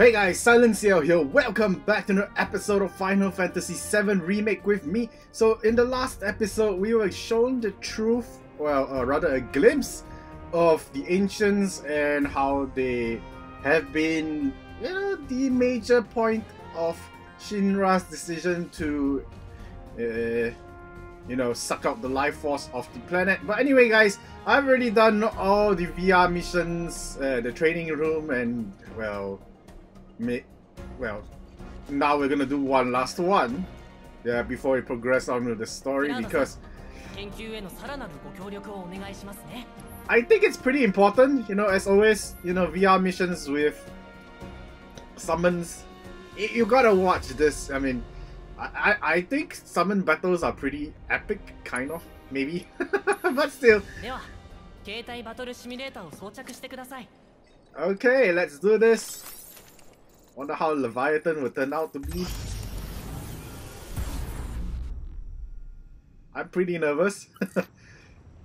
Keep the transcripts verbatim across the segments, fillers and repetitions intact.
Hey guys, SilentCiel here. Welcome back to another episode of Final Fantasy seven Remake with me. So in the last episode, we were shown the truth, well, uh, rather a glimpse of the Ancients and how they have been, you know, the major point of Shinra's decision to, uh, you know, suck out the life force of the planet. But anyway guys, I've already done all the V R missions, uh, the training room, and well... Well, now we're gonna do one last one, yeah, before we progress on with the story, because I think it's pretty important, you know, as always, you know, V R missions with summons, you gotta watch this. I mean, I, I, I think summon battles are pretty epic, kind of, maybe, but still. Okay, let's do this. Wonder how Leviathan would turn out to be. I'm pretty nervous.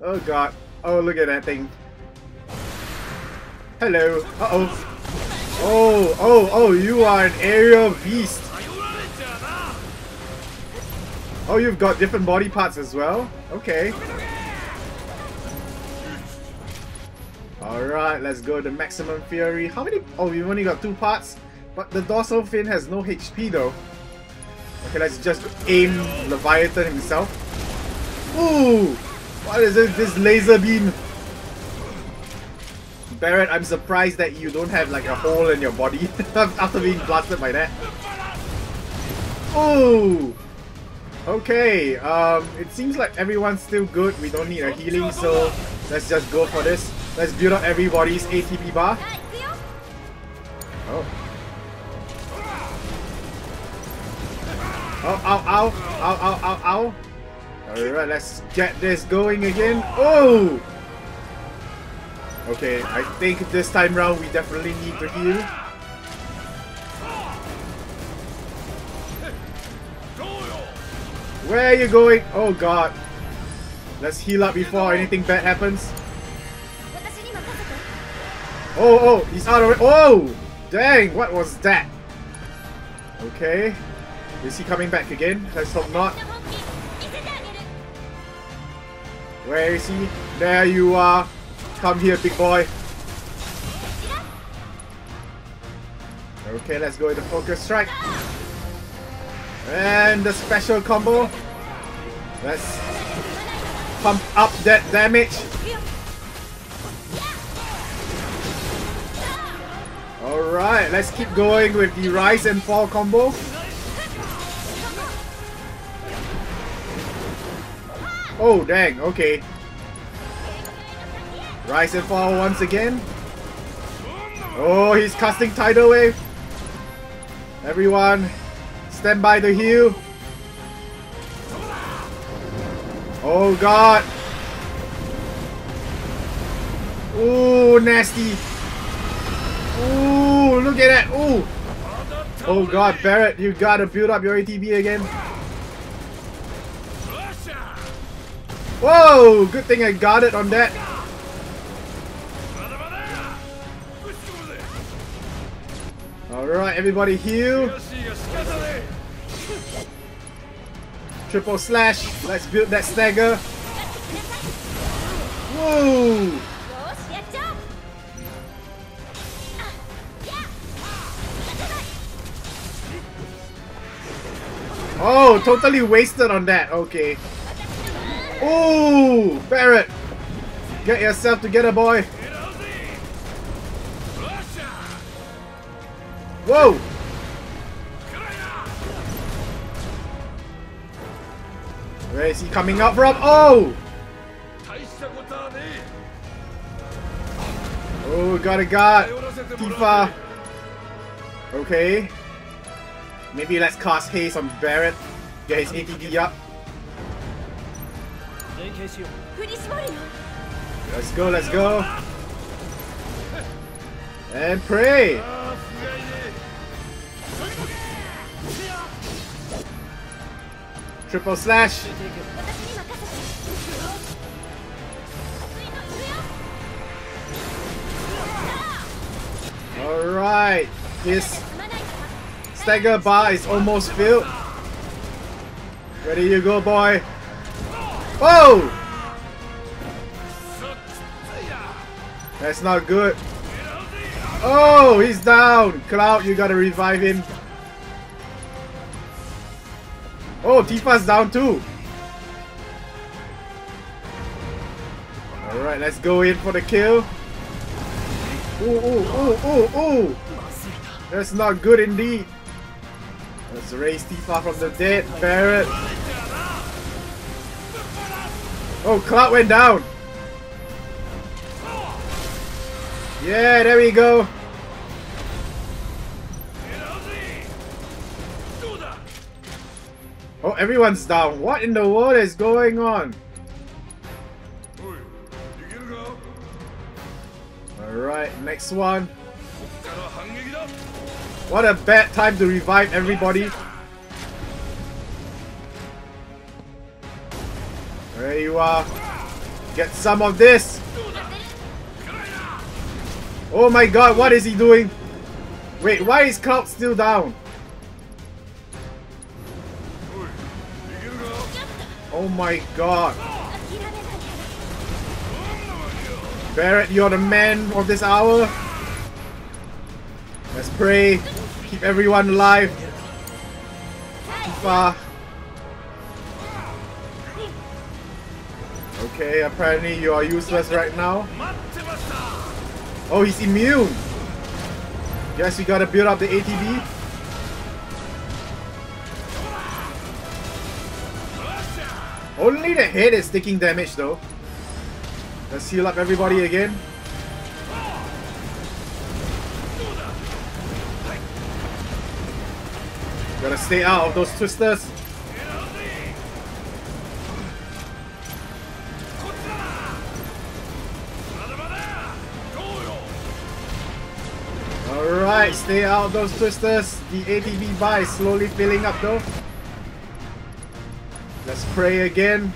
Oh god. Oh, look at that thing. Hello. Uh oh. Oh, oh, oh, you are an aerial beast. Oh, you've got different body parts as well. Okay. Alright, let's go to maximum fury. How many? Oh, we've only got two parts. But the dorsal fin has no H P though. Okay, let's just aim Leviathan himself. Ooh! What is this? This laser beam! Barrett, I'm surprised that you don't have like a hole in your body after being blasted by that. Ooh! Okay, um, it seems like everyone's still good. We don't need a healing, so let's just go for this. Let's build up everybody's A T P bar. Oh. Ow, ow, ow, ow, ow, ow, ow. Alright, let's get this going again. Oh! Okay, I think this time round we definitely need to heal. Where are you going? Oh god. Let's heal up before anything bad happens. Oh, oh, he's out of it. Oh! Dang, what was that? Okay. Is he coming back again? Let's hope not. Where is he? There you are. Come here, big boy. Okay, let's go with the focus strike. And the special combo. Let's pump up that damage. Alright, let's keep going with the rise and fall combo. Oh dang, okay. Rise and fall once again. Oh, he's casting tidal wave. Everyone, stand by to heal. Oh god. Ooh, nasty. Ooh, look at that. Ooh. Oh god, Barrett, you gotta build up your A T B again. Whoa! Good thing I got it on that. Alright, everybody heal. Triple slash. Let's build that stagger. Whoa! Oh, totally wasted on that. Okay. Ooh, Barrett! Get yourself together, boy! Whoa! Where is he coming up from? Oh! Oh, got a guard! Tifa! Okay. Maybe let's cast haste on Barrett. Get his A T P up. Let's go, let's go. And pray. Triple slash. Alright. This stagger bar is almost filled. Ready you go, boy. Whoa! That's not good. Oh, he's down. Cloud, you gotta revive him. Oh, Tifa's down too. Alright, let's go in for the kill. Ooh, ooh, ooh, ooh, ooh. That's not good indeed. Let's raise Tifa from the dead, Barret. Oh, Cloud went down. Yeah, there we go. Oh, everyone's down. What in the world is going on? Alright, next one. What a bad time to revive everybody. There you are. Get some of this. Oh my god, what is he doing? Wait, why is Cloud still down? Oh my god. Barret, you're the man of this hour. Let's pray. Keep everyone alive. Tifa. Okay, apparently you are useless right now. Oh, he's immune! Guess we gotta build up the A T B. Only the head is taking damage though. Let's heal up everybody again. Gotta stay out of those twisters. Alright, stay out of those twisters. The A T B bar is slowly filling up though. Let's pray again.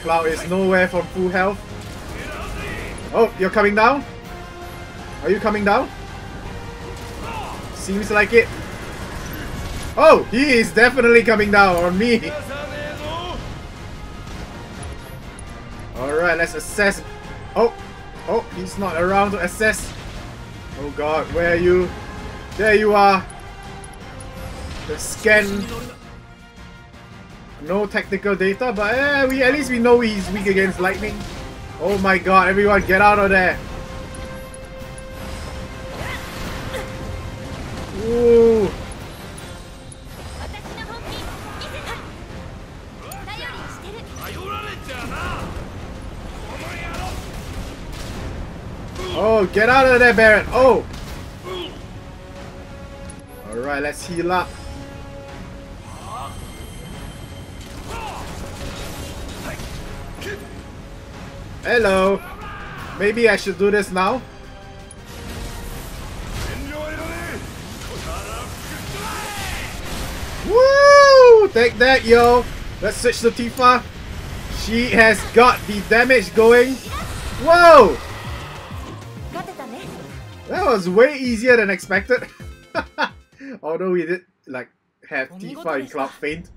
Cloud is nowhere from full health. Oh, you're coming down? Are you coming down? Seems like it. Oh, he is definitely coming down on me. Alright, let's assess. Oh, oh, he's not around to assess. Oh god, where are you? There you are! The scan. No technical data, but eh, we, at least we know he's weak against lightning. Oh my god, everyone get out of there! Ooh! Oh, get out of there, Barret! Oh! Alright, let's heal up. Hello! Maybe I should do this now? Woo! Take that, yo! Let's switch to Tifa. She has got the damage going. Whoa! That was way easier than expected. Although we did like have Tifa and Cloud faint.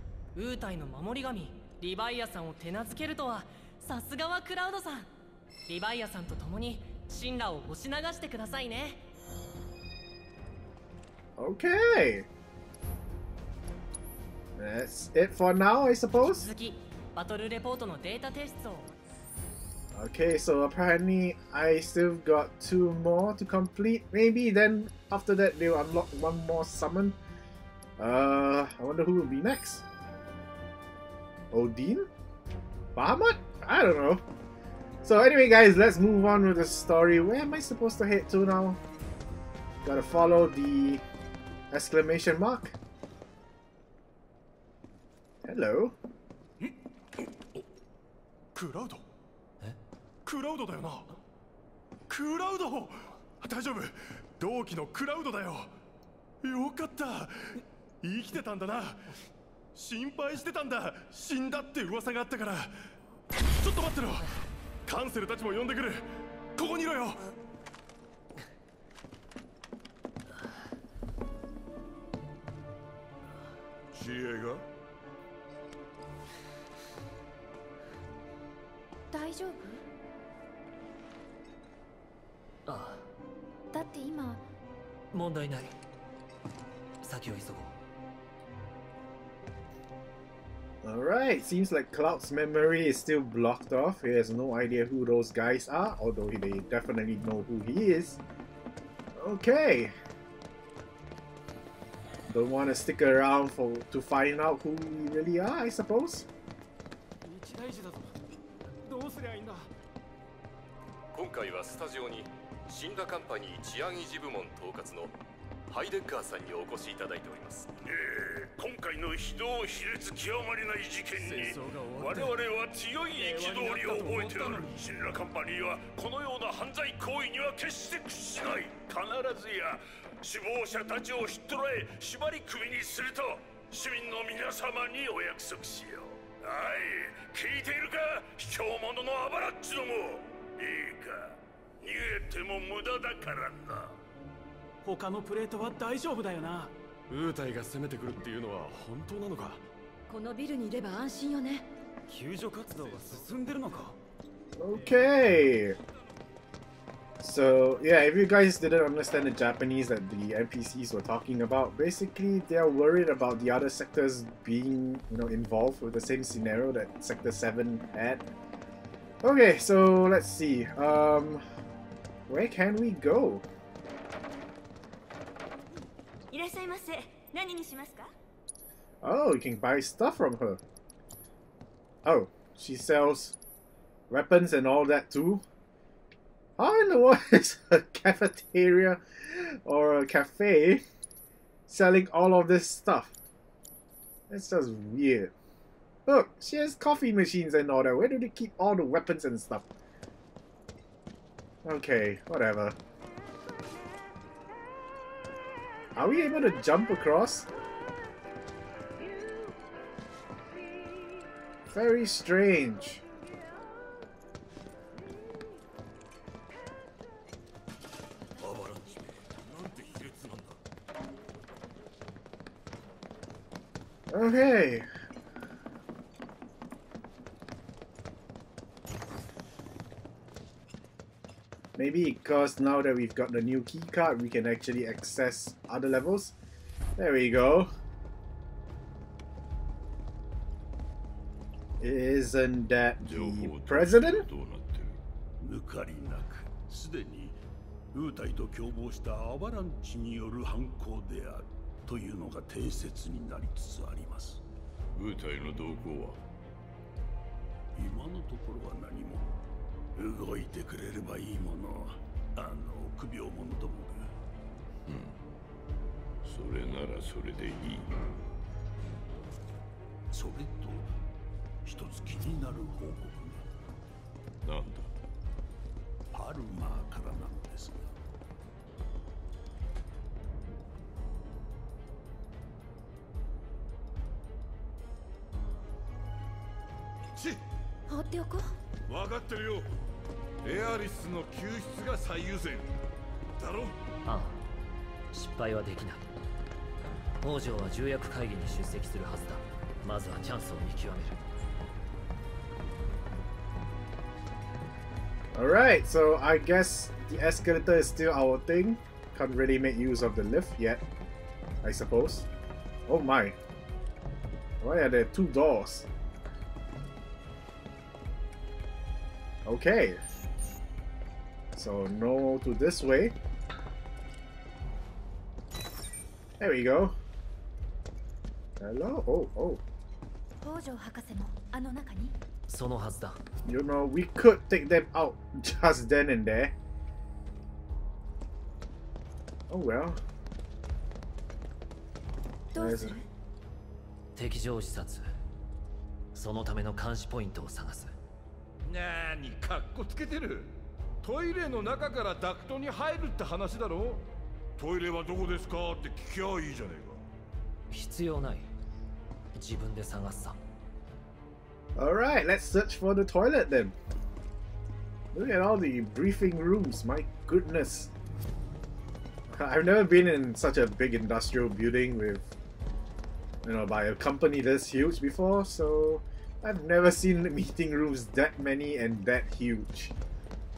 Okay. That's it for now, I suppose. Okay, so apparently I still got two more to complete. Maybe then after that they'll unlock one more summon. Uh, I wonder who will be next. Odin? Bahamut? I don't know. So anyway guys, let's move on with the story. Where am I supposed to head to now? Gotta follow the exclamation mark. Hello. Cloud. クラウドだよな。クラウド。大丈夫。同期のクラウドだよ。よかった。生きてたんだな。心配してたんだ。死んだって噂があったから。ちょっと待ってろ。カンセルたちも呼んでくる。ここにいろよ。Alright, seems like Cloud's memory is still blocked off. He has no idea who those guys are, although they definitely know who he is. Okay. Don't want to stick around for to find out who we really are, I suppose. Okay. So yeah, if you guys didn't understand the Japanese that the N P Cs were talking about, basically they are worried about the other sectors being, you know, involved with the same scenario that Sector seven had. Okay, so let's see. Um, where can we go? Oh, you can buy stuff from her. Oh, she sells weapons and all that too? How in the world is a cafeteria or a cafe selling all of this stuff? That's just weird. Look, she has coffee machines and all that. Where do they keep all the weapons and stuff? Okay, whatever. Are we able to jump across? Very strange. Okay. Maybe because now that we've got the new key card, we can actually access other levels. There we go. Isn't that the president? Alright, so I guess the escalator is still our thing. Can't really make use of the lift yet, I suppose. Oh my. Why are there two doors? Okay. So no to this way. There we go. Hello? Oh, oh. You know, we could take them out just then and there. Oh well. There's a... Alright, let's search for the toilet then. Look at all the briefing rooms, my goodness. I've never been in such a big industrial building with you know, by a company this huge before, so I've never seen meeting rooms that many and that huge.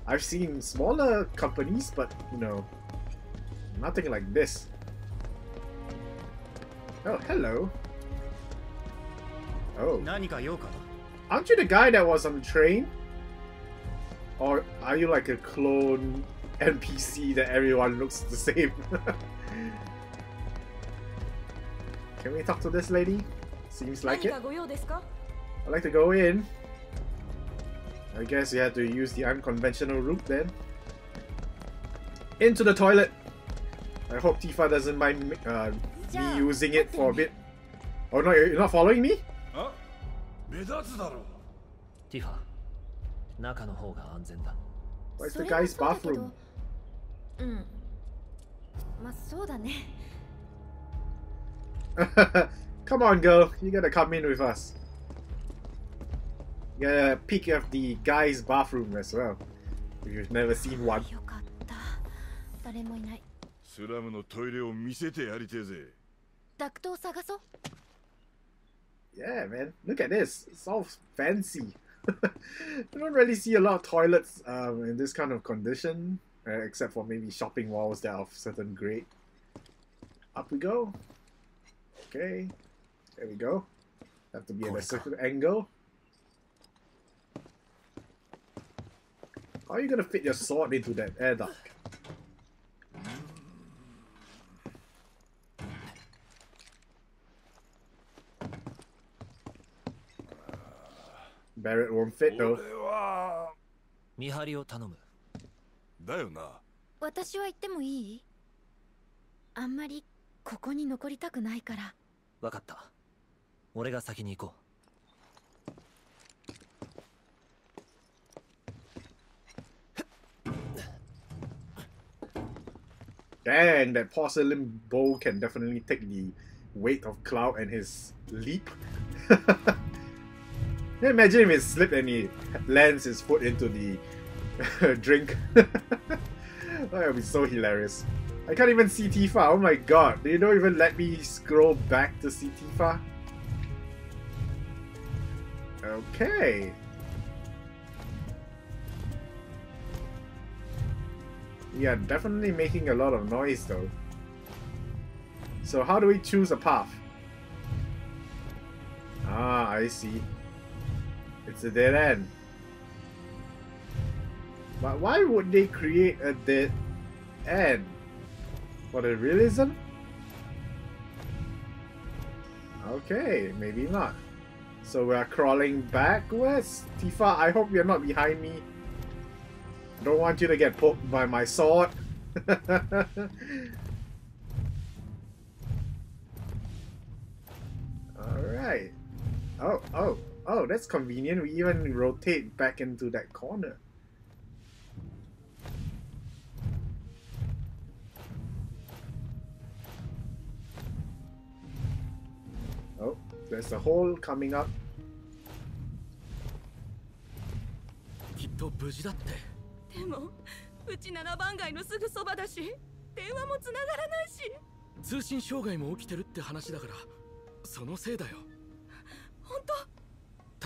I've seen smaller companies, but, you know, nothing like this. Oh, hello. Oh. Aren't you the guy that was on the train? Or are you like a clone N P C that everyone looks the same? Can we talk to this lady? Seems like it. I'd like to go in. I guess you had to use the unconventional route then. Into the toilet! I hope Tifa doesn't mind me, uh, me using it for a bit. Oh no, you're not following me? Huh? Tifa. Where's the guy's bathroom? Come on, girl. You gotta come in with us. You gotta a peek at the guy's bathroom as well. If you've never seen one. Yeah, man. Look at this. It's all fancy. You don't really see a lot of toilets um, in this kind of condition, uh, except for maybe shopping malls that are of certain grade. Up we go. Okay, there we go. Have to be at a certain angle. How are you gonna fit your sword into that air duct? Barrett won't fit though. Dang, that porcelain bowl can definitely take the weight of Cloud and his leap. Imagine if he slipped and he lands his foot into the drink. That would be so hilarious. I can't even see Tifa, oh my god. They don't even let me scroll back to see Tifa. Okay. We are definitely making a lot of noise though. So how do we choose a path? Ah, I see. It's a dead end. But why would they create a dead end? For the realism? Okay, maybe not. So we are crawling backwards. Tifa, I hope you're not behind me. I don't want you to get poked by my sword. Alright. Oh, oh. Oh, that's convenient. We even rotate back into that corner. Oh, there's a hole coming up.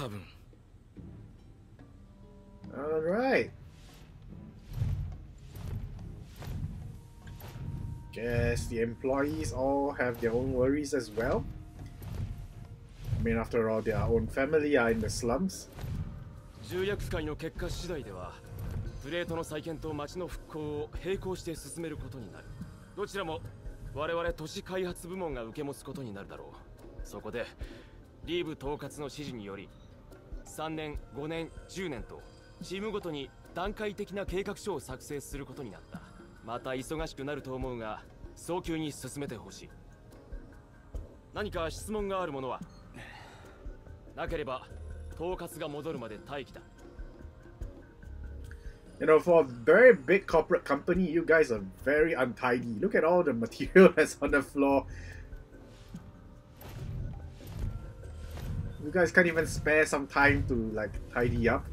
Alright. Guess the employees all have their own worries as well. I mean, after all, their own family are in the slums. three年、ごねん、じゅうねん とチームごとに段階的な計画書を作成することになった。また忙しくなると思うが、早急に進めてほしい。何か質問があるものはなければ統括が戻るまで待機だ。 You know, for a very big corporate company, you guys are very untidy. Look at all the material that's on the floor. You guys can't even spare some time to like tidy up.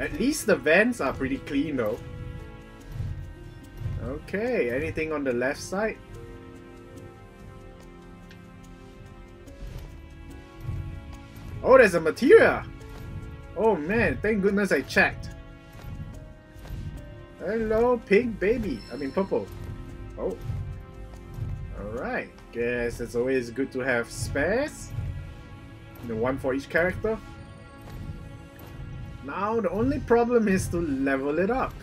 At least the vents are pretty clean though. Okay, anything on the left side? Oh, there's a materia! Oh man, thank goodness I checked. Hello, pink baby. I mean purple. Oh. Alright. Guess it's always good to have spares. The one for each character. Now the only problem is to level it up.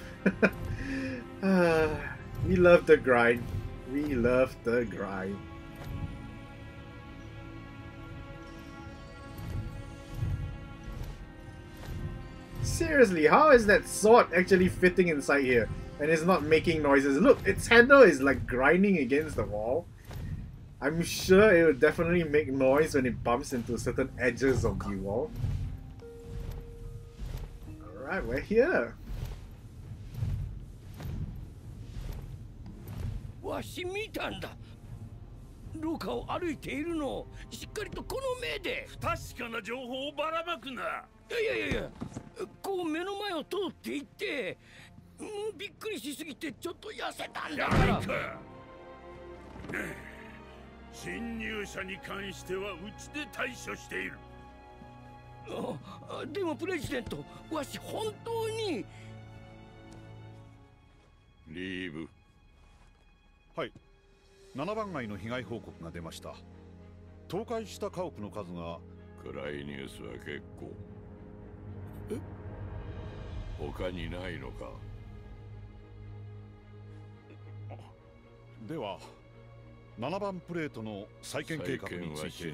uh, we love the grind. We love the grind. Seriously, how is that sword actually fitting inside here? And it's not making noises. Look, its handle is like grinding against the wall. I'm sure it will definitely make noise when it bumps into certain edges of the wall. Alright, we're here. Leave. 他にないのか。では、なな番プレートの再建計画について。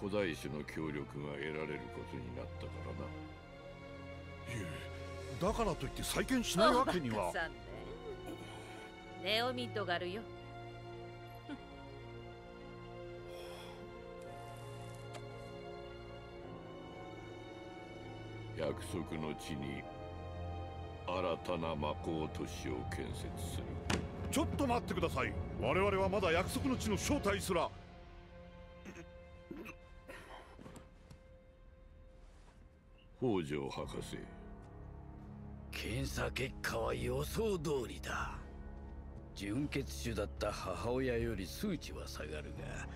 古代種の協力が得られることになったからな。いや、だからといって再建しないわけには。ネオミッドがあるよ。 約束の地に新たな魔法都市を建設する。ちょっと待ってください。我々はまだ約束の地の正体すら。北条博士。検査結果は予想通りだ。純血種だった母親より数値は下がるが、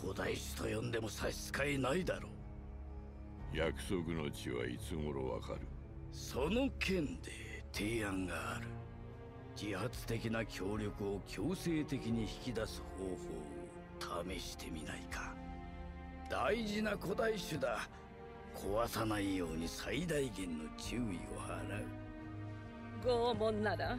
古代種と呼んでも差し支えないだろう。 約束の地はいつ頃わかる。その件で提案がある。自発的な協力を強制的に引き出す方法を試してみないか。大事な古代種だ。壊さないように最大限の注意を払う。拷問なら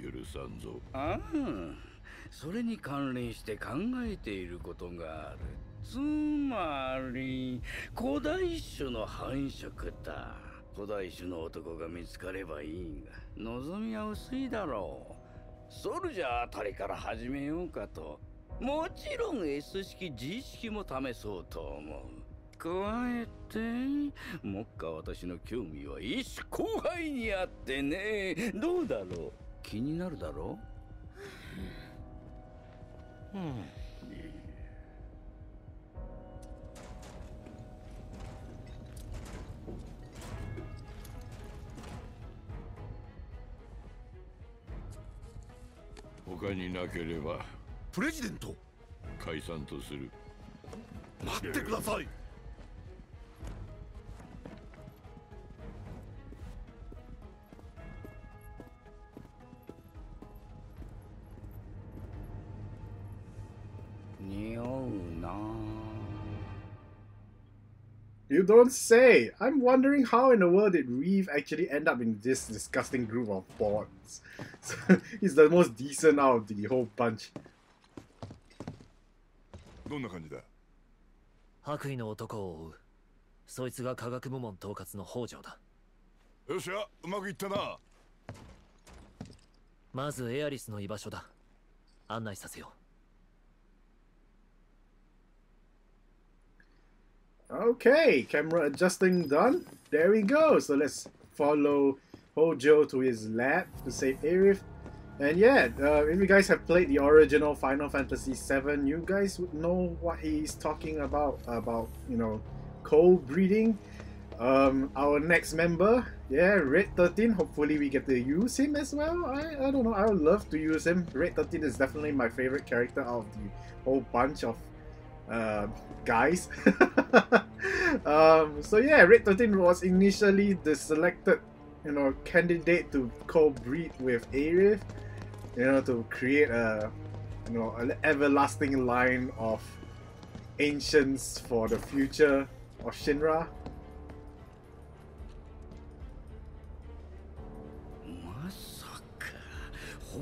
許さんぞ。ああ。 それに関連して考えていることがある。つまり古代種の繁殖だ。古代種の男が見つかればいいが望みは薄いだろう。ソルジャーあたりから始めようかと。もちろん S 式 G 式も試そうと思う。加えてもっか私の興味は一種後輩にあってね。どうだろう。気になるだろう。 Hmm. President. Kaisan to suru. Matte kudasai. You don't say! I'm wondering how in the world did Reeve actually end up in this disgusting group of bots. He's the most decent out of the whole bunch. How do you feel? そいつが科学部門統括の北条だ。よっしゃ、うまくいったな。まずエアリスの居場所だ。案内させよう。Okay, camera adjusting done. There we go. So let's follow Hojo to his lab to save Aerith. And yeah, uh, if you guys have played the original Final Fantasy seven, you guys would know what he's talking about, about, you know, co-breeding. Um, our next member, yeah, Red thirteen, hopefully we get to use him as well. I, I don't know, I would love to use him. Red thirteen is definitely my favorite character out of the whole bunch of uh, guys. um, so yeah, Red thirteen was initially the selected, you know, candidate to co-breed with Aerith, you know, to create a, you know, an everlasting line of Ancients for the future of Shinra. Oh.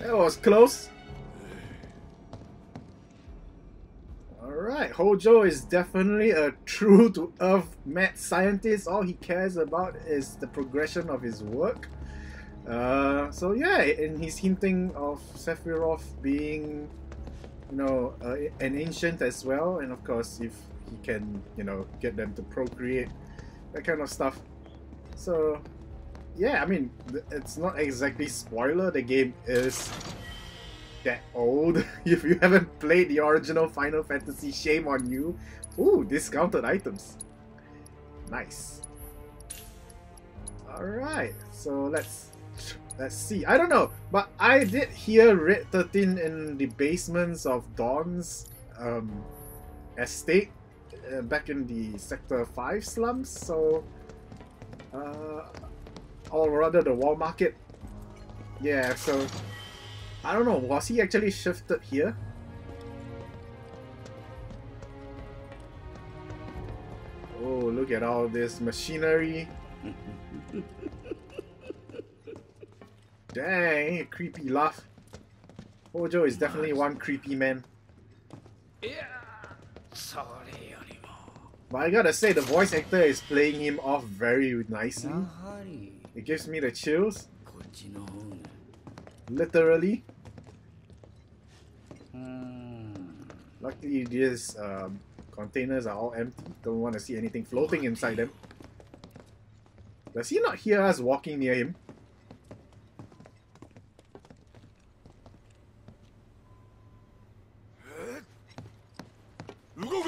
That was close. Alright, Hojo is definitely a true to earth mad scientist. All he cares about is the progression of his work. Uh, so yeah, and he's hinting of Sephiroth being, you know, uh, an ancient as well, and of course if he can, you know, get them to procreate, that kind of stuff. So yeah, I mean, it's not exactly spoiler, the game is that old. If you haven't played the original Final Fantasy, shame on you. Ooh, discounted items. Nice. Alright, so let's Let's see. I don't know, but I did hear Red thirteen in the basements of Dawn's um, estate uh, back in the Sector five slums, so... Uh, or rather the wall market. Yeah, so... I don't know, was he actually shifted here? Oh, look at all this machinery. Dang, creepy laugh. Hojo is definitely one creepy man. But I gotta say, the voice actor is playing him off very nicely. It gives me the chills. Literally. Luckily these um, containers are all empty. Don't want to see anything floating inside them. Does he not hear us walking near him? What?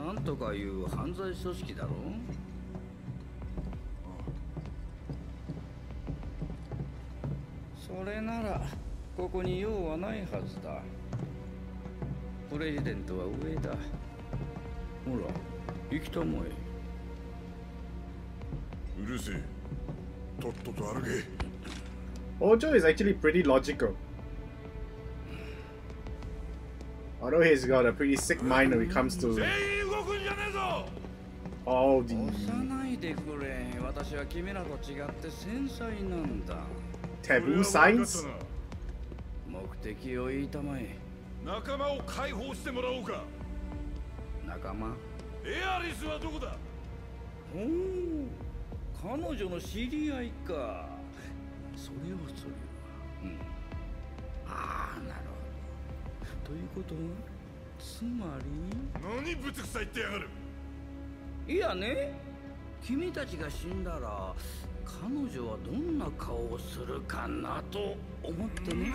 なんとかいう犯罪組織だろう。それならここに用はないはずだ。プレジデントは上だ。ほら、行きたまえ。うるせえ。とっとと歩け。Hojo is actually pretty logical. Although he's got a pretty sick mind when it comes to all the taboo signs. それをそれは、うん、ああなるほど。ということはつまり、何ぶつくさいってやがる。いやね、君たちが死んだら彼女はどんな顔をするかなと思ってね。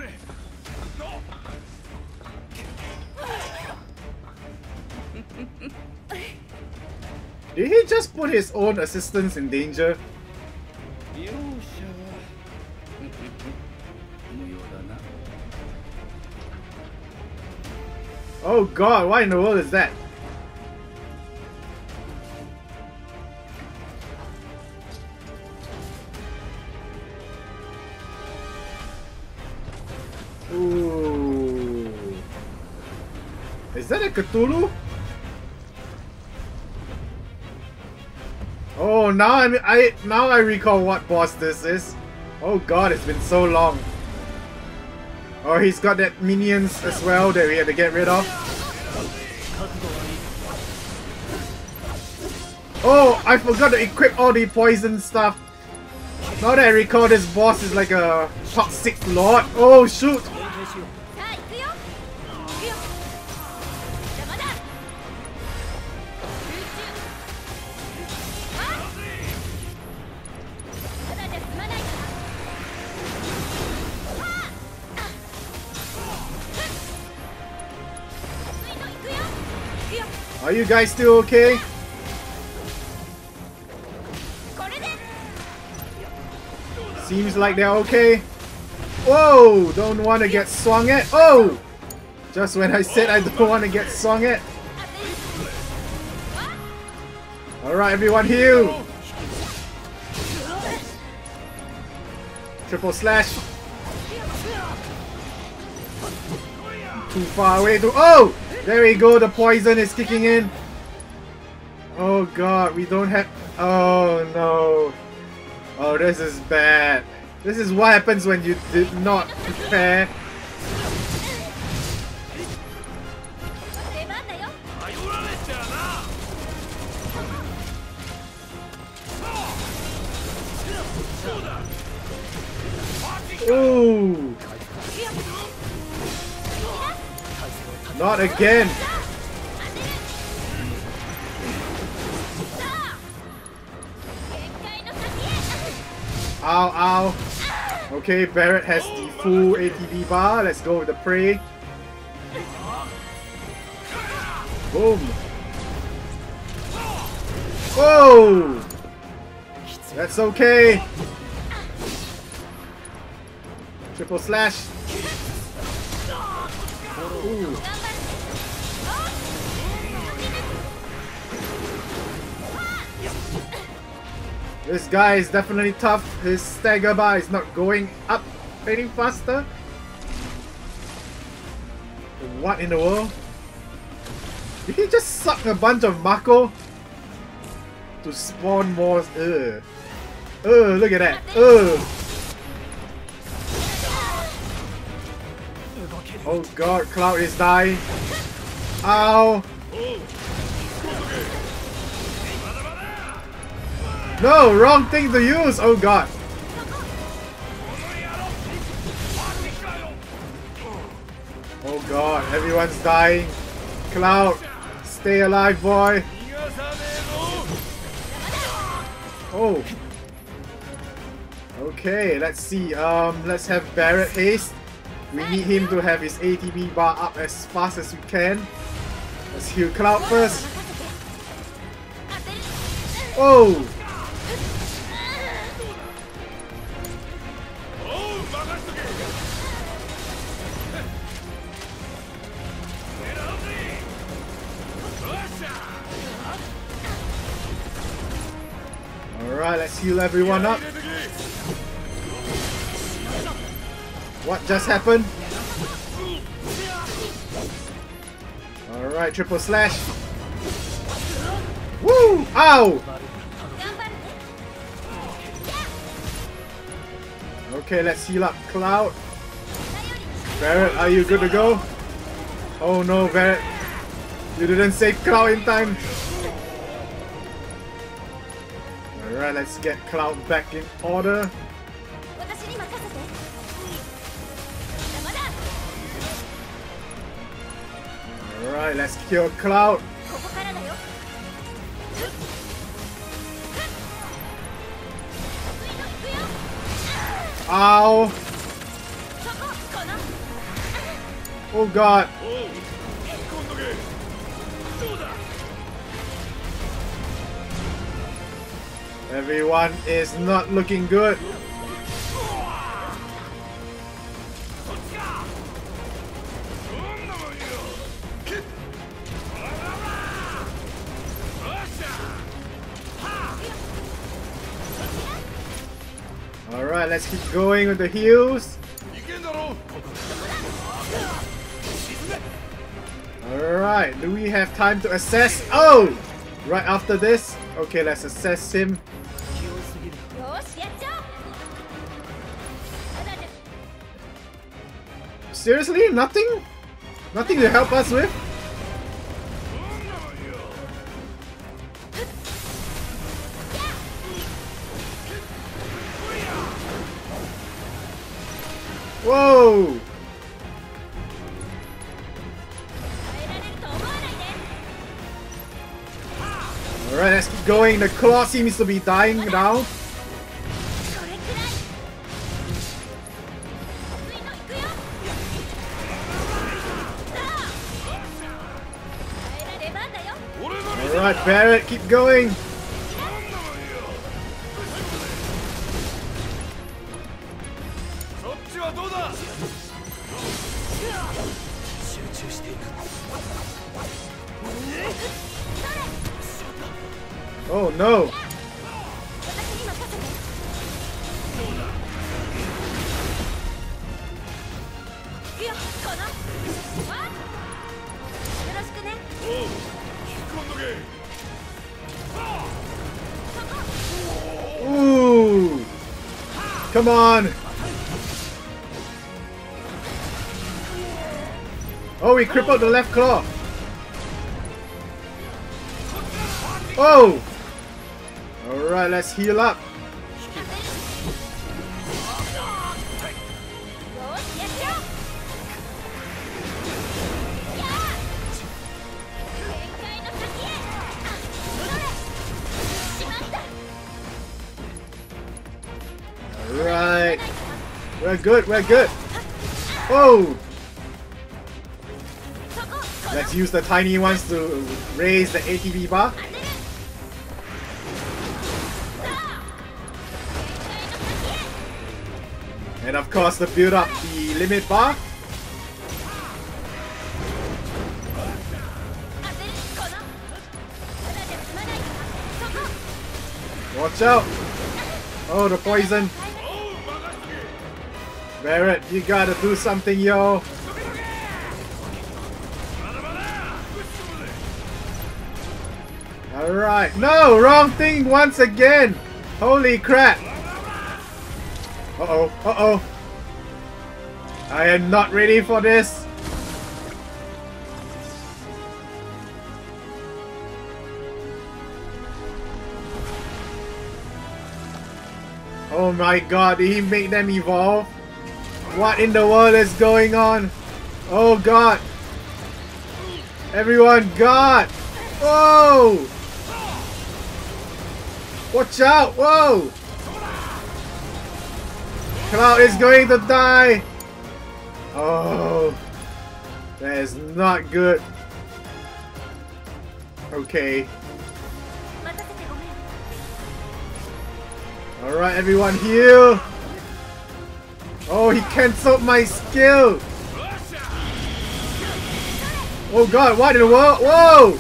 Did he just put his own assistants in danger? Oh god, why in the world is that? Ooh. Is that a Cthulhu? Oh, now I'm, I now I recall what boss this is. Oh god, it's been so long. Oh, he's got that minions as well that we had to get rid of. Oh, I forgot to equip all the poison stuff. Now that I recall, this boss is like a toxic lord. Oh shoot! Are you guys still okay? Seems like they're okay. Whoa! Don't want to get swung at. Oh! Just when I said I don't want to get swung at. Alright, everyone heal! Triple slash. Too far away to. Oh! There we go, the poison is kicking in. Oh god, we don't have... Oh no. Oh, this is bad. This is what happens when you did not prepare. Ooh. Not again! Ow, ow. Okay, Barrett has the full A T P bar. Let's go with the prey. Boom. Whoa! That's okay. Triple slash. Ooh. This guy is definitely tough. His stagger bar is not going up any faster. What in the world? Did he just suck a bunch of Mako to spawn more? Ugh. Ugh, look at that. Ugh. Oh god, Cloud is dying. Ow! No, wrong thing to use! Oh god! Oh god, everyone's dying. Cloud, stay alive, boy! Oh! Okay, let's see. Um, let's have Barrett haste. We need him to have his A T B bar up as fast as we can. Let's heal Cloud first. Oh! Alright, let's heal everyone up. What just happened? Alright, triple slash. Woo! Ow! Okay, let's heal up Cloud. Barrett, are you good to go? Oh no, Barrett. You didn't save Cloud in time. Alright, let's get Cloud back in order. Alright, let's kill Cloud. Ow! Oh god! Everyone is not looking good. Alright, let's keep going with the heels. Alright, do we have time to assess? Oh! Right after this? Okay, let's assess him. Seriously? Nothing? Nothing to help us with? Whoa! Alright, let's keep going. The claw seems to be dying now. Alright, Barret, keep going! Oh no! Ooh! Come on! Oh, we crippled the left claw! Oh! Alright, let's heal up. Alright. We're good, we're good. Oh! Let's use the tiny ones to raise the A T P bar. And of course, to build up the limit bar. Watch out! Oh, the poison! Barret, you gotta do something, yo! Alright, no! Wrong thing once again! Holy crap! Uh-oh, uh-oh. I am not ready for this. Oh my god, did he make them evolve? What in the world is going on? Oh god. Everyone, god. Whoa. Watch out, whoa. Cloud is going to die! Oh, that is not good. Okay. Alright, everyone, heal! Oh, he cancelled my skill! Oh god, what in the world? Whoa!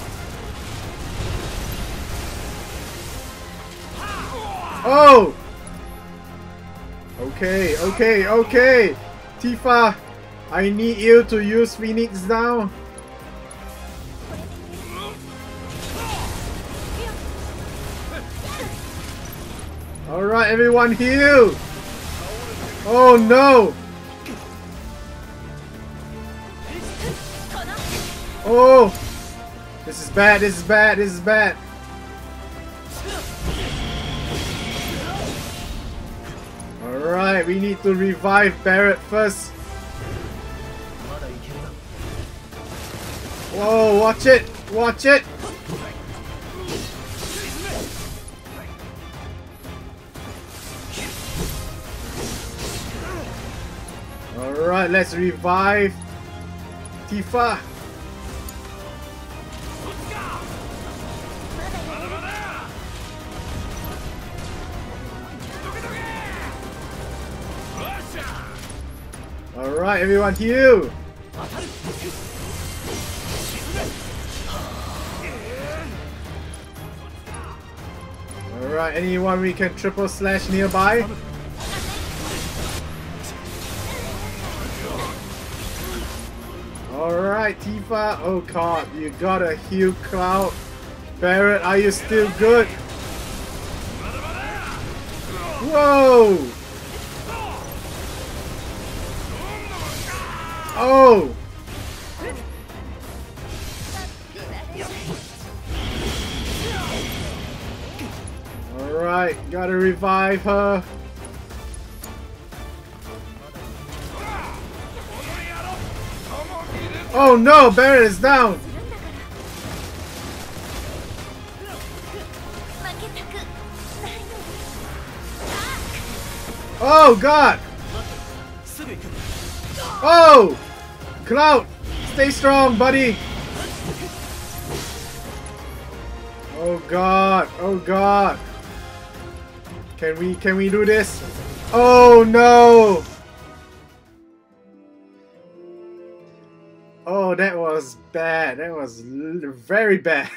Oh! Okay, okay, okay! Tifa, I need you to use Phoenix now! Alright, everyone heal! Oh no! Oh! This is bad, this is bad, this is bad! Alright, we need to revive Barret first. Whoa, watch it! Watch it! Alright, let's revive Tifa! Alright, everyone, heal! Alright, anyone we can triple slash nearby? Alright, Tifa. Oh god, you got a heal cloud. Barret, are you still good? Whoa! Oh! Alright, gotta revive her. Oh no, Barret is down! Oh god! Oh! Cloud! Stay strong, buddy! Oh god, oh god! Can we, can we do this? Oh no! Oh, that was bad. That was very bad.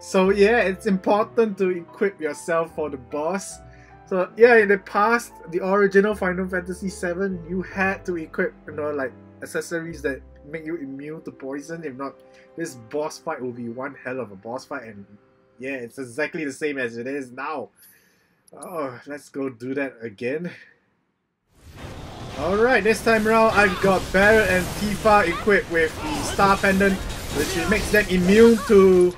So yeah, it's important to equip yourself for the boss. So yeah, in the past, the original Final Fantasy seven, you had to equip, you know, like accessories that make you immune to poison. If not, this boss fight will be one hell of a boss fight. And yeah, it's exactly the same as it is now. Oh, let's go do that again. Alright, this time around I've got Barret and Tifa equipped with the Star Pendant, which makes them immune to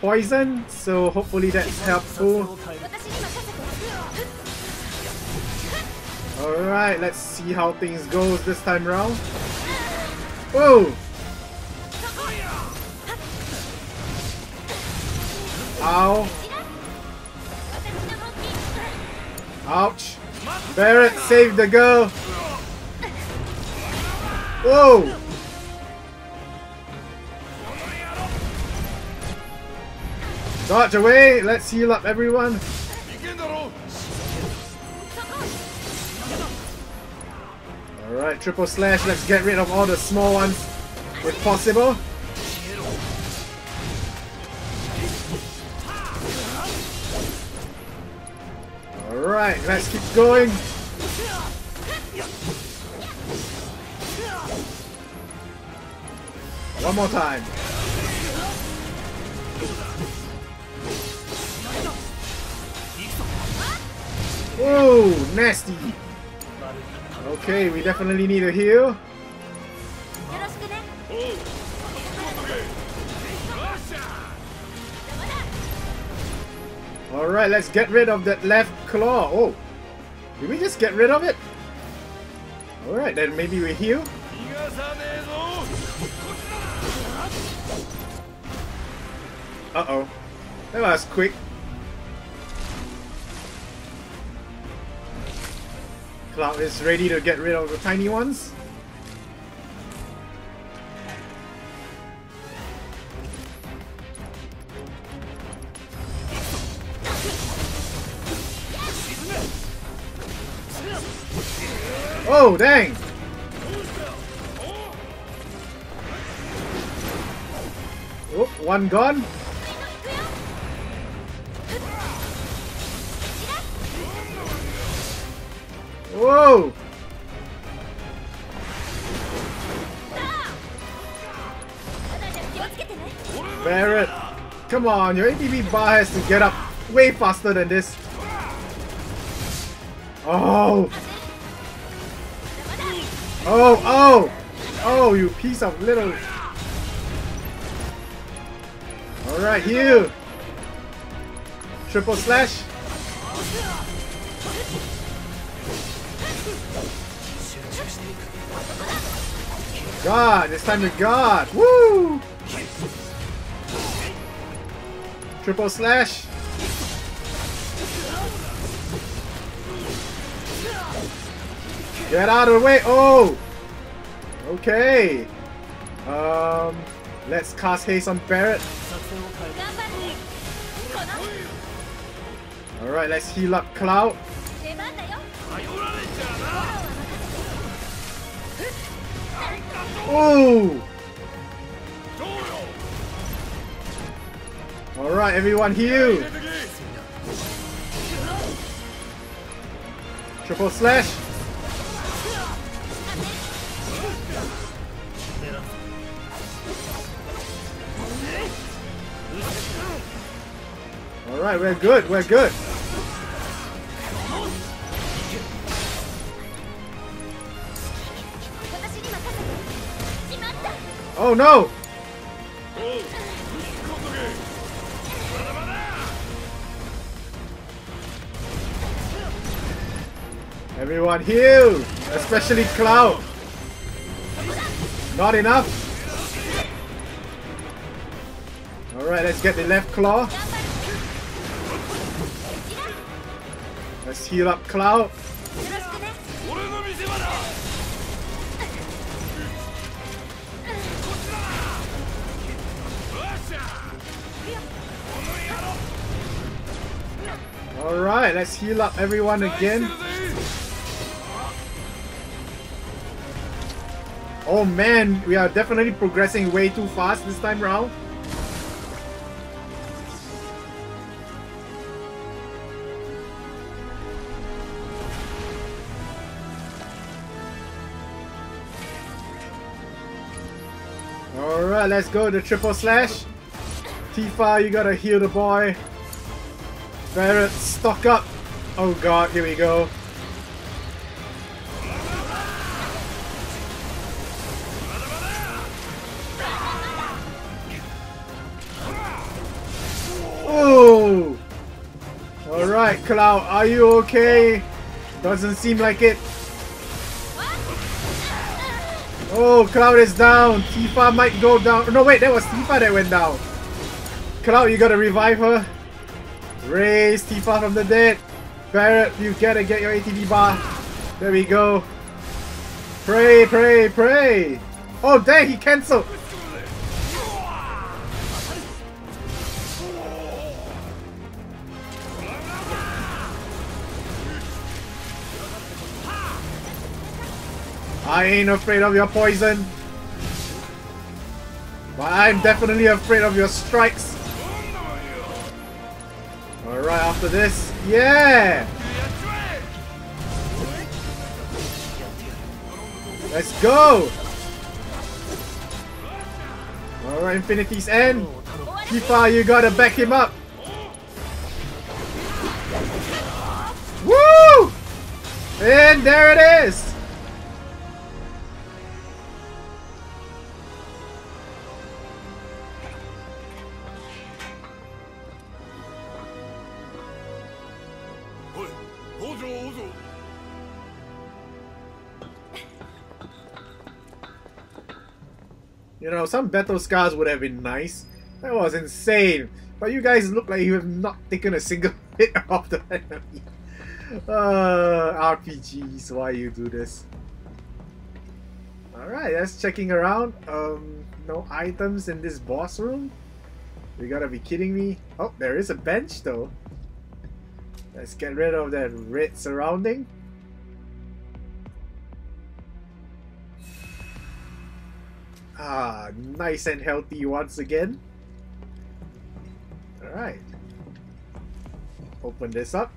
poison, so hopefully that's helpful. Alright, let's see how things go this time around. Whoa! Ow! Ouch! Barret, save the girl! Whoa! Dodge away! Let's heal up everyone! Alright, triple slash. Let's get rid of all the small ones if possible. Alright, let's keep going. One more time. Oh, nasty. Okay, we definitely need a heal. Alright, let's get rid of that left claw. Oh, did we just get rid of it? Alright, then maybe we heal. Uh-oh. That was quick. Cloud is ready to get rid of the tiny ones. Oh, dang! Oh, one gone. Whoa! Barret, come on, your A T P bar has to get up way faster than this. Oh! Oh, oh! Oh, you piece of little... Alright, heal! Triple slash! God, it's time to God! Woo! Triple slash. Get out of the way. Oh. Okay. Um. Let's cast haste on Barret. Alright, let's heal up Cloud. Oh! Alright, everyone heal! Triple slash! Alright, we're good, we're good! Oh no! Everyone heal! Especially Cloud! Not enough! Alright, let's get the left claw. Let's heal up Cloud. Alright, let's heal up everyone again. Oh man, we are definitely progressing way too fast this time round. Alright, let's go to triple slash. Tifa, you gotta heal the boy. Barret, stock up! Oh god, here we go. Oh! Alright, Cloud, are you okay? Doesn't seem like it. Oh, Cloud is down. Tifa might go down. No, wait, that was Tifa that went down. Cloud, you gotta revive her. Raise Tifa from the dead. Barret, you gotta get your A T P bar. There we go. Pray, pray, pray. Oh dang, he cancelled. I ain't afraid of your poison. But I'm definitely afraid of your strikes. Alright, after this, yeah! Let's go! Alright, Infinity's End! Tifa, you gotta back him up! Woo! And there it is! You know, some battle scars would have been nice. That was insane. But you guys look like you have not taken a single hit off the enemy. Uh, R P Gs, why you do this? Alright, that's checking around. Um, no items in this boss room? You gotta be kidding me. Oh, there is a bench though. Let's get rid of that red surrounding. Ah, nice and healthy once again. Alright. Open this up.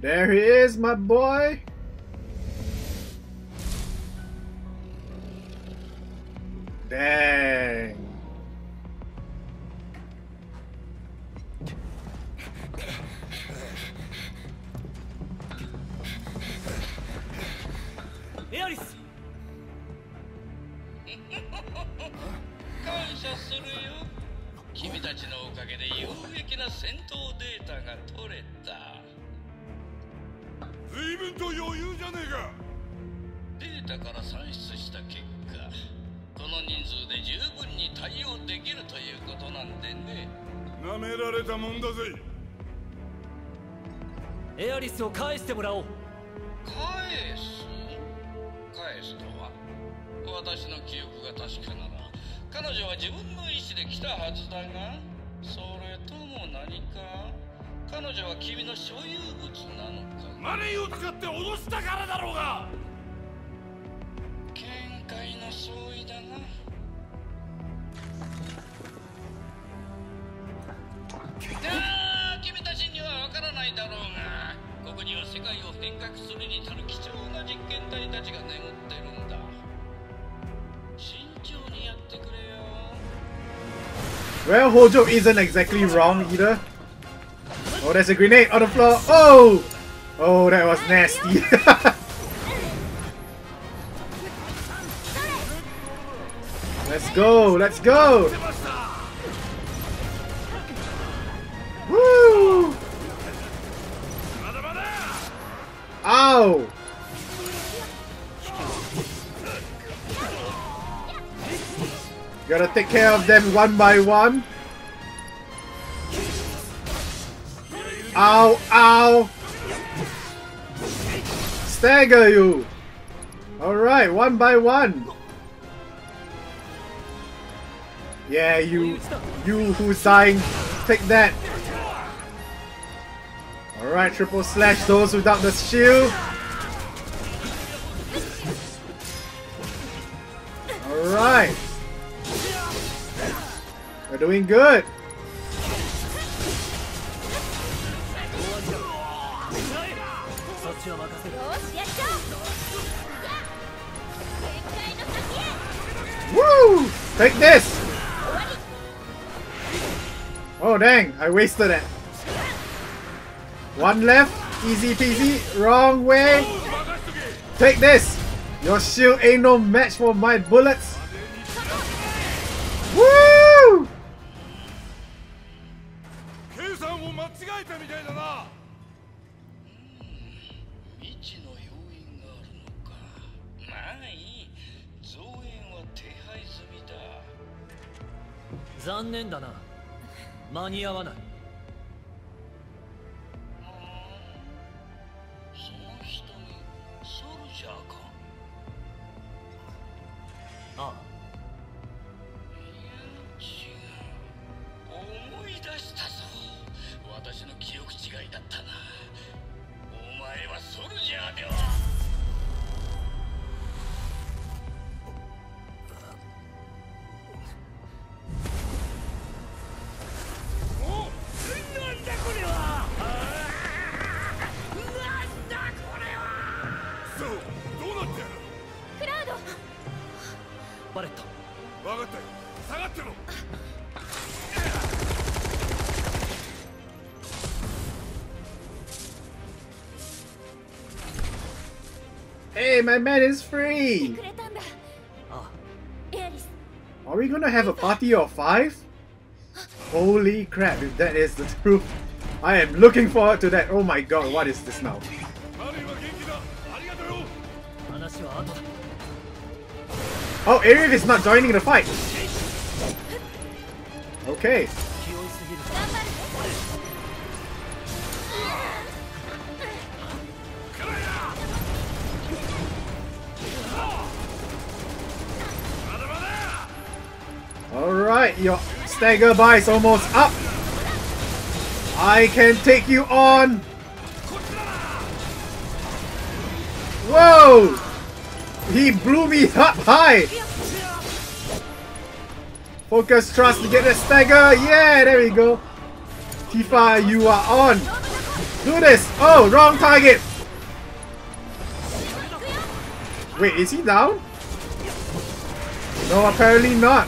There he is, my boy! Dang! Aerith! 戦闘データが取れた。随分と余裕じゃねえか。データから算出した結果、この人数で十分に対応できるということなんでね。なめられたもんだぜ。エアリスを返してもらおう。返す？返すとは？私の記憶が確かなら、彼女は自分の意思で来たはずだが、それとも何か彼女は君の所有物なのか。マネーを使って脅したからだろうが。見解の相違だな。ああ、君たちには分からないだろうが、ここには世界を変革するに足る貴重な実験体たちが眠ってるんだ。慎重にやってくれよ。Well, Hojo isn't exactly wrong either. Oh, there's a grenade on the floor. Oh, oh, that was nasty. Let's go, let's go. Woo! Ow! Gotta take care of them one by one. Ow, ow! Stagger you! Alright, one by one. Yeah, you, you who's dying, take that. Alright, triple slash those without the shield. Alright. We're doing good. Woo! Take this! Oh dang, I wasted it. One left, easy peasy, wrong way. Take this! Your shield ain't no match for my bullets. Woo! Hey, my man is free! Are we gonna have a party of five? Holy crap, if that is the truth. I am looking forward to that. Oh my god, what is this now? Oh, Aerith is not joining the fight! Okay. Alright, your stagger bar is almost up. I can take you on. Whoa! He blew me up high! Focus thrust to get the stagger! Yeah, there we go! Tifa, you are on! Do this! Oh, wrong target! Wait, is he down? No, apparently not!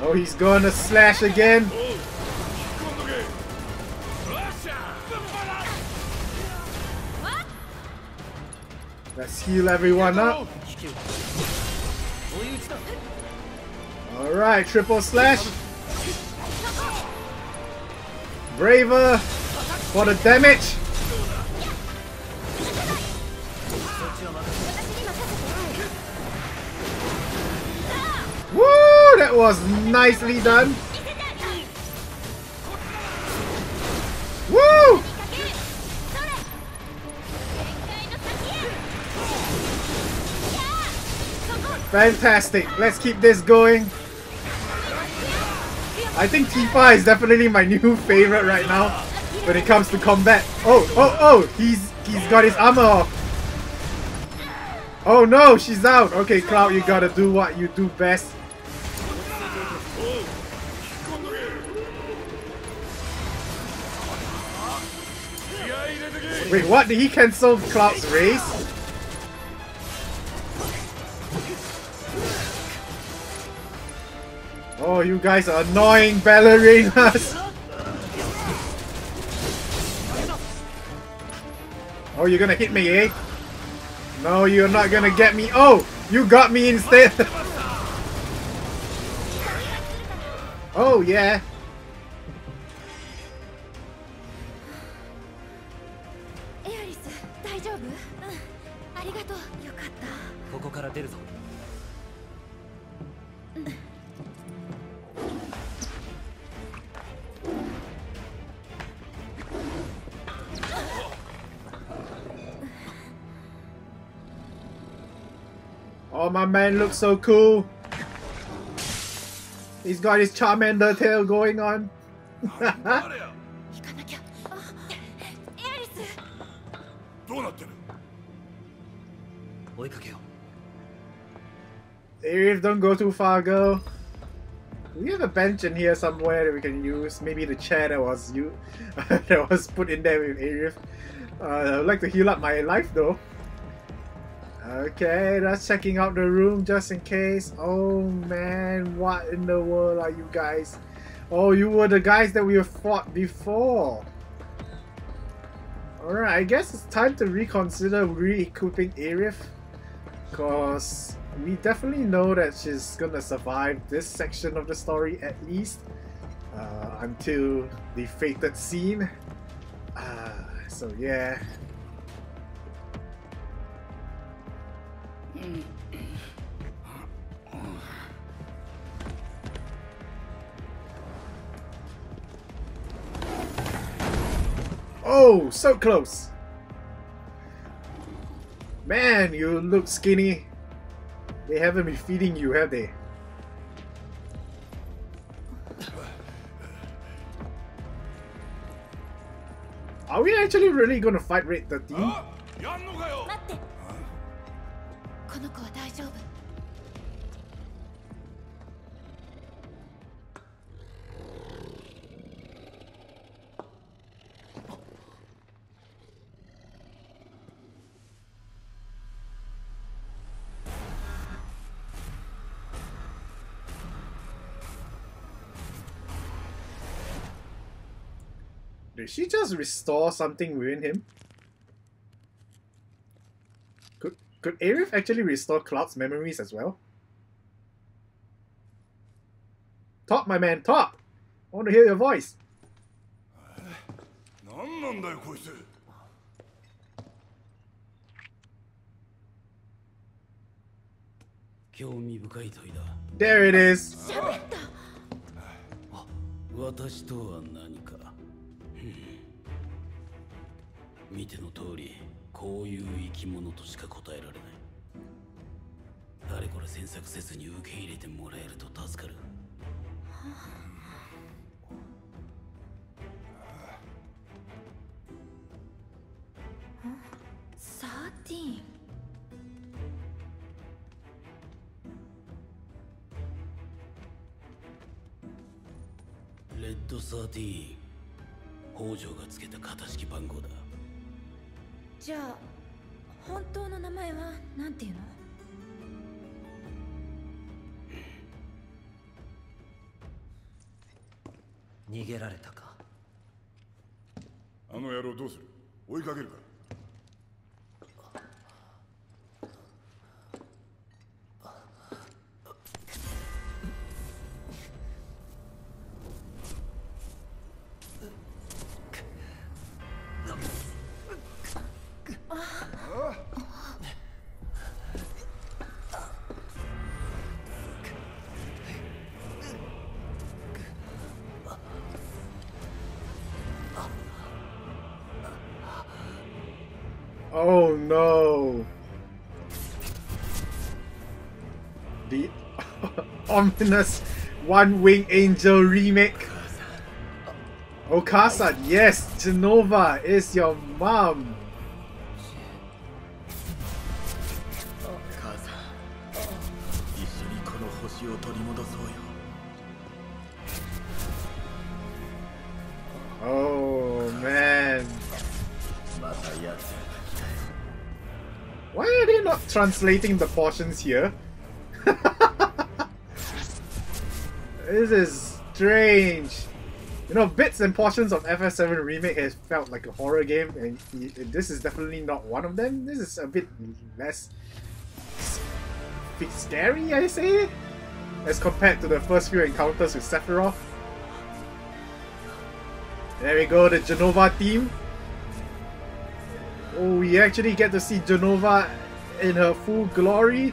Oh, he's gonna slash again! Let's heal everyone up. Alright, triple slash. Braver! What a damage! Woo! That was nicely done! Woo! Fantastic! Let's keep this going! I think Tifa is definitely my new favorite right now when it comes to combat. Oh, oh, oh! He's he's got his armor off! Oh no! She's out! Okay, Cloud, you gotta do what you do best. Wait, what? Did he cancel Cloud's race? Oh, you guys are annoying ballerinas! Oh, you're gonna hit me, eh? No, you're not gonna get me. Oh! You got me instead! Oh, yeah! Oh, my man looks so cool. He's got his Charmander tail going on. Aerith, don't go too far, girl. We have a bench in here somewhere that we can use. Maybe the chair that was you that was put in there with Aerith. Uh, I'd like to heal up my life though. Okay, that's checking out the room just in case. Oh man, what in the world are you guys? Oh, you were the guys that we fought before. Alright, I guess it's time to reconsider re-equipping Aerith, because we definitely know that she's gonna survive this section of the story at least, uh, until the fated scene. Uh, so yeah. Oh, so close! Man, you look skinny. They haven't been feeding you, have they? Are we actually really gonna fight Red thirteen? Did she just restore something within him? Could could Aerith actually restore Cloud's memories as well? Talk, my man, talk! I want to hear your voice. There it is. thirteen. Red thirteen. Hojoがつけた型式番号だ。じゃあ本当の名前はなんていうの？逃げられたか。あの野郎どうする？追いかけるか？ Oh no! The ominous One Wing Angel remake. Okasan, yes, Jenova is your mom. Oh man. Why are they not translating the portions here? This is strange. You know, bits and portions of F F seven Remake has felt like a horror game, and this is definitely not one of them. This is a bit less bit scary, I say, as compared to the first few encounters with Sephiroth. There we go, the Jenova theme. Oh, we actually get to see Jenova in her full glory.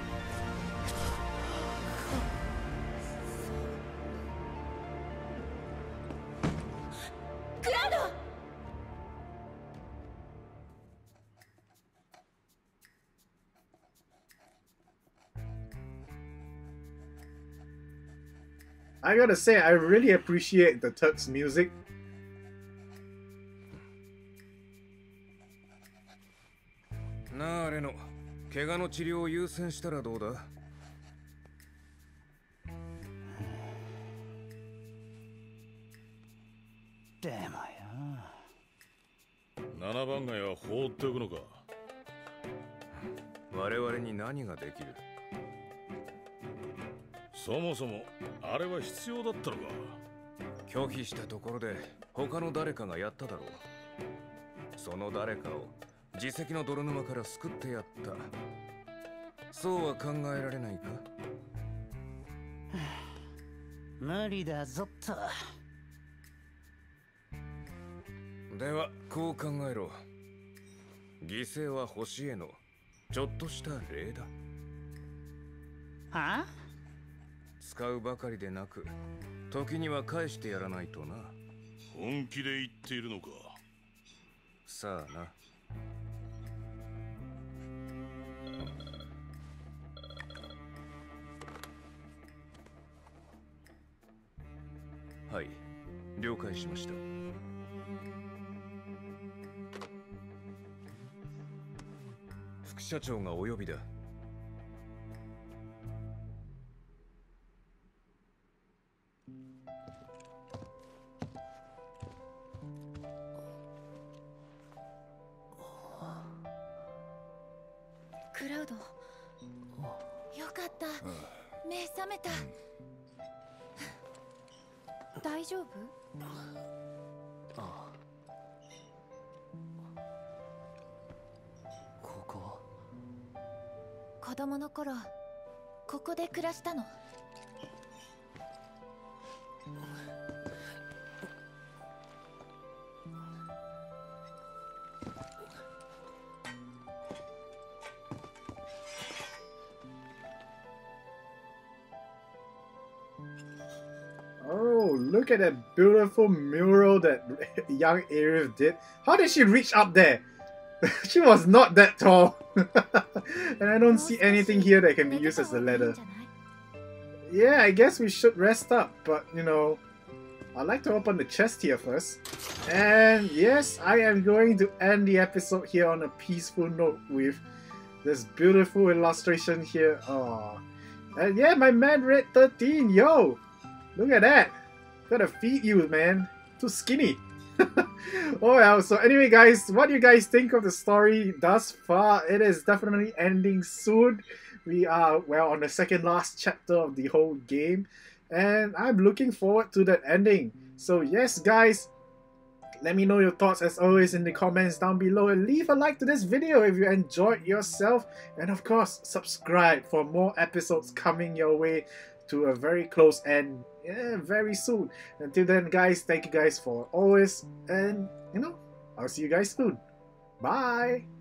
I gotta say, I really appreciate the Turks music.そもそもあれは必要だったのか。拒否したところで他の誰かがやっただろう。その誰かを自責の泥沼から救ってやった。そうは考えられないか。無理だぞと。ではこう考えろ。犠牲は星へのちょっとした礼だ。はあ？ 使うばかりでなく、時には返してやらないとな。本気で言っているのか。さあな。はい、了解しました。副社長がお呼びだ。 したの。Oh, look at that beautiful mural that young Aerith did. How did she reach up there? She was not that tall. And I don't see anything here that can be used as a ladder. Yeah, I guess we should rest up, but you know, I'd like to open the chest here first. And yes, I am going to end the episode here on a peaceful note with this beautiful illustration here. Aww. And yeah, my man Red thirteen, yo! Look at that! Gotta feed you, man. Too skinny. Oh well, so anyway guys, what do you guys think of the story thus far? It is definitely ending soon. We are, well, on the second last chapter of the whole game, and I'm looking forward to that ending. So yes guys, let me know your thoughts as always in the comments down below, and leave a like to this video if you enjoyed yourself, and of course subscribe for more episodes coming your way to a very close end, yeah, very soon. Until then guys, thank you guys for always, and you know, I'll see you guys soon. Bye!